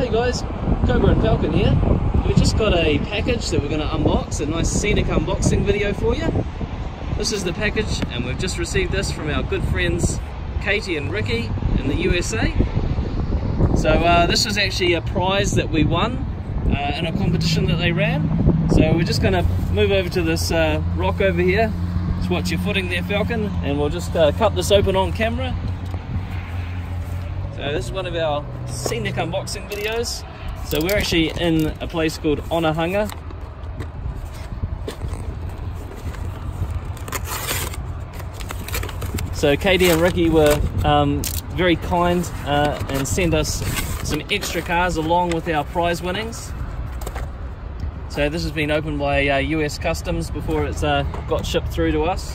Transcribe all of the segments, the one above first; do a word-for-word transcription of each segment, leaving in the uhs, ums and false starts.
Hey guys, Cobra and Falcon here. We've just got a package that we're going to unbox, a nice scenic unboxing video for you. This is the package and we've just received this from our good friends Katie and Ricky in the U S A. So uh, this was actually a prize that we won uh, in a competition that they ran. So we're just going to move over to this uh, rock over here. Just watch your footing there, Falcon, and we'll just uh, cut this open on camera. So this is one of our scenic unboxing videos. So we're actually in a place called Onehunga. So Katie and Ricky were um, very kind uh, and sent us some extra cars along with our prize winnings. So this has been opened by uh, U S Customs before it's uh, got shipped through to us.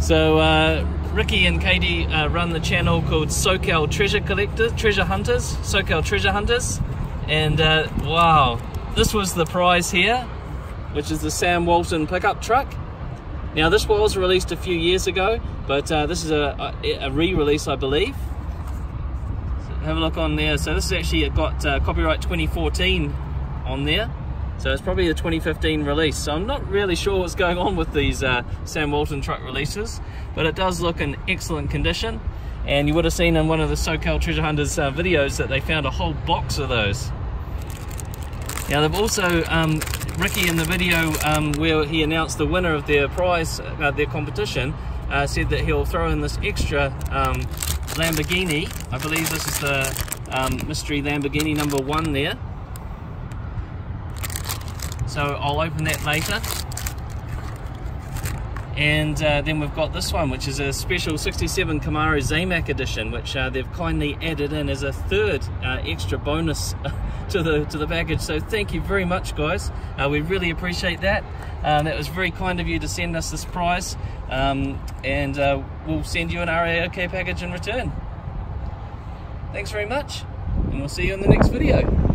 So. Uh, Ricky and Katie uh, run the channel called SoCal Treasure Collector, Treasure Hunters, SoCal Treasure Hunters, and uh, wow, this was the prize here, which is the Sam Walton pickup truck. Now this was released a few years ago, but uh, this is a, a, a re-release, I believe. So have a look on there. So this is actually it got uh, copyright twenty fourteen on there. So it's probably the twenty fifteen release. So I'm not really sure what's going on with these uh, Sam Walton truck releases, but it does look in excellent condition. And you would have seen in one of the SoCal Treasure Hunters uh, videos that they found a whole box of those. Now they've also, um, Ricky in the video um, where he announced the winner of their prize, uh, their competition, uh, said that he'll throw in this extra um, Lamborghini. I believe this is the um, mystery Lamborghini number one there. So I'll open that later. And uh, then we've got this one, which is a special sixty-seven Camaro ZAMAC edition, which uh, they've kindly added in as a third uh, extra bonus to the to the package. So thank you very much, guys. Uh, we really appreciate that. Um, that was very kind of you to send us this prize. Um, and uh, we'll send you an R A O K package in return. Thanks very much, and we'll see you in the next video.